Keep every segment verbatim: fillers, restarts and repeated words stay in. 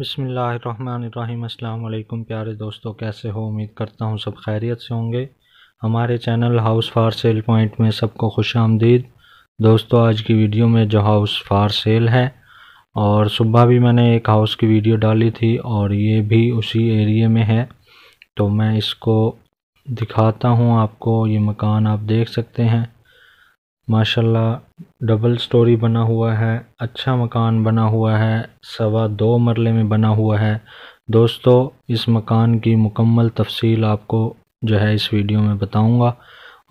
बिस्मिल्लाहिर्रहमानिर्रहीम। अस्सलाम वालेकुम प्यारे दोस्तों, कैसे हो? उम्मीद करता हूँ सब खैरियत से होंगे। हमारे channel house for sale point में सबको खुश आमदीद। दोस्तों, आज की वीडियो में जो हाउस फार सेल है, और सुबह भी मैंने एक हाउस की वीडियो डाली थी और ये भी उसी एरिए में है, तो मैं इसको दिखाता हूँ आपको। ये मकान आप देख सकते हैं, माशाल्लाह डबल स्टोरी बना हुआ है, अच्छा मकान बना हुआ है, सवा दो मरले में बना हुआ है। दोस्तों, इस मकान की मुकम्मल तफसील आपको जो है इस वीडियो में बताऊंगा।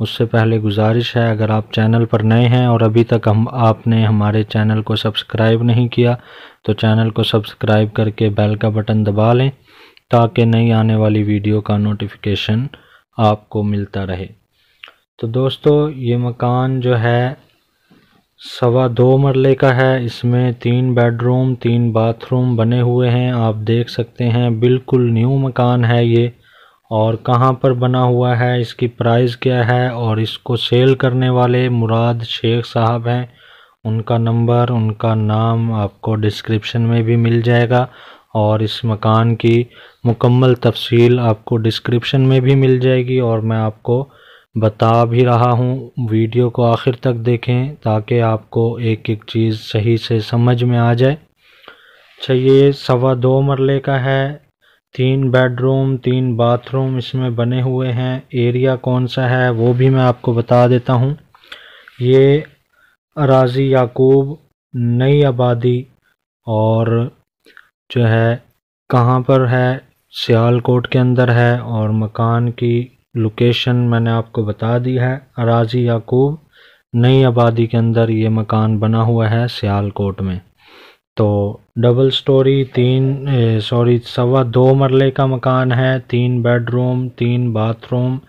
उससे पहले गुजारिश है, अगर आप चैनल पर नए हैं और अभी तक हम आपने हमारे चैनल को सब्सक्राइब नहीं किया तो चैनल को सब्सक्राइब करके बेल का बटन दबा लें, ताकि नई आने वाली वीडियो का नोटिफिकेशन आपको मिलता रहे। तो दोस्तों, ये मकान जो है सवा दो मरले का है, इसमें तीन बेडरूम तीन बाथरूम बने हुए हैं, आप देख सकते हैं। बिल्कुल न्यू मकान है ये, और कहाँ पर बना हुआ है, इसकी प्राइस क्या है, और इसको सेल करने वाले मुराद शेख साहब हैं। उनका नंबर, उनका नाम आपको डिस्क्रिप्शन में भी मिल जाएगा, और इस मकान की मुकम्मल तफसील आपको डिस्क्रिप्शन में भी मिल जाएगी, और मैं आपको बता भी रहा हूँ। वीडियो को आखिर तक देखें ताकि आपको एक एक चीज़ सही से समझ में आ जाए। अच्छा, ये सवा दो मरले का है, तीन बेडरूम तीन बाथरूम इसमें बने हुए हैं। एरिया कौन सा है वो भी मैं आपको बता देता हूँ। ये अराजी याकूब नई आबादी, और जो है कहाँ पर है, सियालकोट के अंदर है, और मकान की लोकेशन मैंने आपको बता दी है। अराजी याकूब नई आबादी के अंदर ये मकान बना हुआ है सियालकोट में। तो डबल स्टोरी तीन सॉरी सवा दो मरले का मकान है, तीन बेडरूम तीन बाथरूम,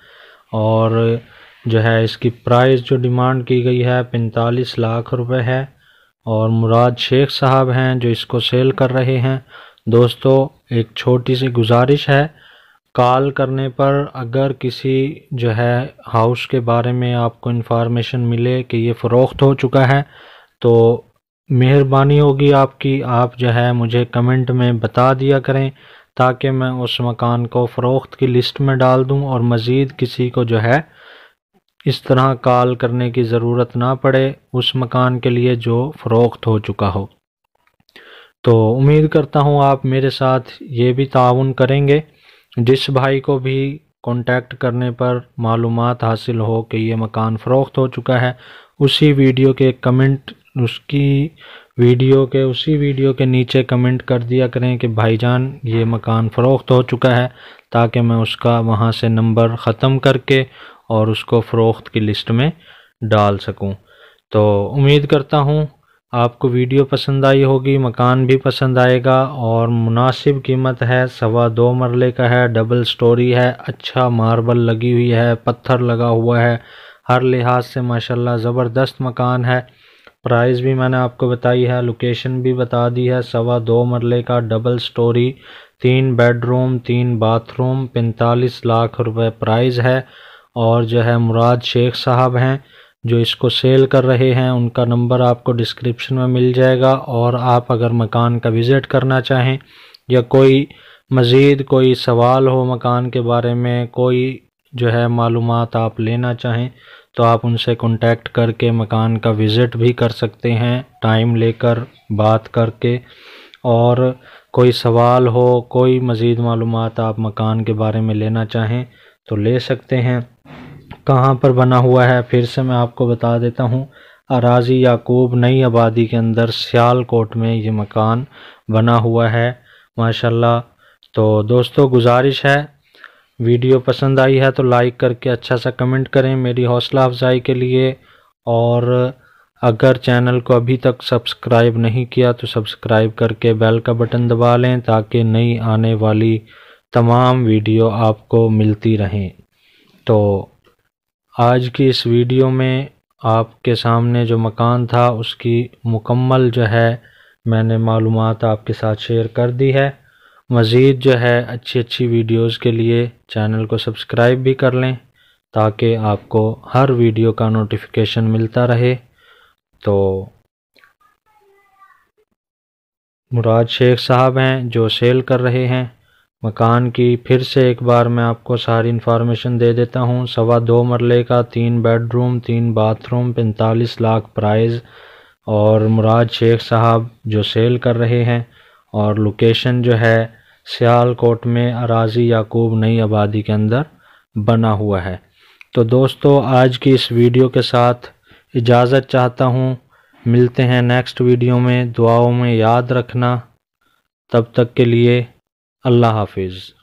और जो है इसकी प्राइस जो डिमांड की गई है पैंतालीस लाख रुपए है, और मुराद शेख साहब हैं जो इसको सेल कर रहे हैं। दोस्तों, एक छोटी सी गुजारिश है, कॉल करने पर अगर किसी जो है हाउस के बारे में आपको इन्फॉर्मेशन मिले कि ये फ़रोख्त हो चुका है, तो मेहरबानी होगी आपकी, आप जो है मुझे कमेंट में बता दिया करें, ताकि मैं उस मकान को फ़रोख्त की लिस्ट में डाल दूं और मज़ीद किसी को जो है इस तरह कॉल करने की ज़रूरत ना पड़े उस मकान के लिए जो फ़रोख्त हो चुका हो। तो उम्मीद करता हूँ आप मेरे साथ ये भी ताउन करेंगे। जिस भाई को भी कांटेक्ट करने पर मालूमात हासिल हो कि ये मकान फ़रोख्त हो चुका है, उसी वीडियो के कमेंट उसकी वीडियो के उसी वीडियो के नीचे कमेंट कर दिया करें कि भाईजान ये मकान फ़रोख्त हो चुका है, ताकि मैं उसका वहाँ से नंबर ख़त्म करके और उसको फ़रोख्त की लिस्ट में डाल सकूँ। तो उम्मीद करता हूँ आपको वीडियो पसंद आई होगी, मकान भी पसंद आएगा, और मुनासिब कीमत है, सवा दो मरले का है, डबल स्टोरी है, अच्छा मार्बल लगी हुई है, पत्थर लगा हुआ है, हर लिहाज से माशाल्लाह ज़बरदस्त मकान है। प्राइस भी मैंने आपको बताई है, लोकेशन भी बता दी है, सवा दो मरले का डबल स्टोरी तीन बेडरूम तीन बाथरूम, पैंतालीस लाख रुपए प्राइस है, और जो है मुराद शेख साहब हैं जो इसको सेल कर रहे हैं। उनका नंबर आपको डिस्क्रिप्शन में मिल जाएगा, और आप अगर मकान का विज़िट करना चाहें या कोई मज़ीद कोई सवाल हो मकान के बारे में, कोई जो है मालूमात आप लेना चाहें, तो आप उनसे कांटेक्ट करके मकान का विज़िट भी कर सकते हैं, टाइम लेकर बात करके। और कोई सवाल हो, कोई मज़ीद मालूमात आप मकान के बारे में लेना चाहें तो ले सकते हैं। कहाँ पर बना हुआ है फिर से मैं आपको बता देता हूँ, अराजी याकूब नई आबादी के अंदर सियालकोट में ये मकान बना हुआ है माशाल्लाह। तो दोस्तों, गुजारिश है, वीडियो पसंद आई है तो लाइक करके अच्छा सा कमेंट करें मेरी हौसला अफजाई के लिए, और अगर चैनल को अभी तक सब्सक्राइब नहीं किया तो सब्सक्राइब करके बेल का बटन दबा लें, ताकि नई आने वाली तमाम वीडियो आपको मिलती रहें। तो आज की इस वीडियो में आपके सामने जो मकान था उसकी मुकम्मल जो है मैंने मालूमात आपके साथ शेयर कर दी है। मज़ीद जो है अच्छी अच्छी वीडियोस के लिए चैनल को सब्सक्राइब भी कर लें, ताकि आपको हर वीडियो का नोटिफिकेशन मिलता रहे। तो मुराद शेख साहब हैं जो सेल कर रहे हैं मकान की। फिर से एक बार मैं आपको सारी इन्फॉर्मेशन दे देता हूँ। सवा दो मरले का, तीन बेडरूम, तीन बाथरूम, पैंतालीस लाख प्राइस। और मुराद शेख साहब जो सेल कर रहे हैं, और लोकेशन जो है सियालकोट में अराजी याकूब नई आबादी के अंदर बना हुआ है। तो दोस्तों, आज की इस वीडियो के साथ इजाज़त चाहता हूँ। मिलते हैं नेक्स्ट वीडियो में। दुआओं में याद रखना। तब तक के लिए अल्लाह हाफिज़।